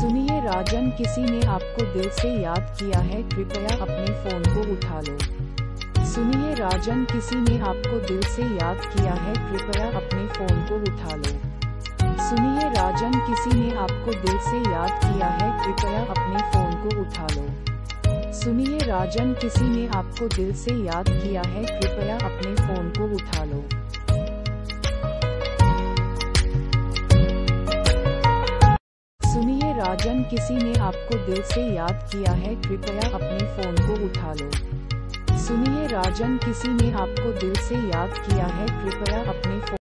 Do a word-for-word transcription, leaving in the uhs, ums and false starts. सुनिए राजन, किसी ने आपको दिल से याद किया है, कृपया अपने फोन को उठा लो। सुनिए राजन, किसी ने आपको दिल से याद किया है, कृपया अपने फोन को उठा लो। सुनिए राजन, किसी ने आपको दिल से याद किया है, कृपया अपने फोन को उठा लो। सुनिए राजन, किसी ने आपको दिल से याद किया है, कृपया अपने फोन को उठा लो। सुनिए राजन, किसी ने आपको दिल से याद किया है, कृपया अपने फोन को उठा लो। सुनिए राजन, किसी ने आपको दिल से याद किया है, कृपया अपने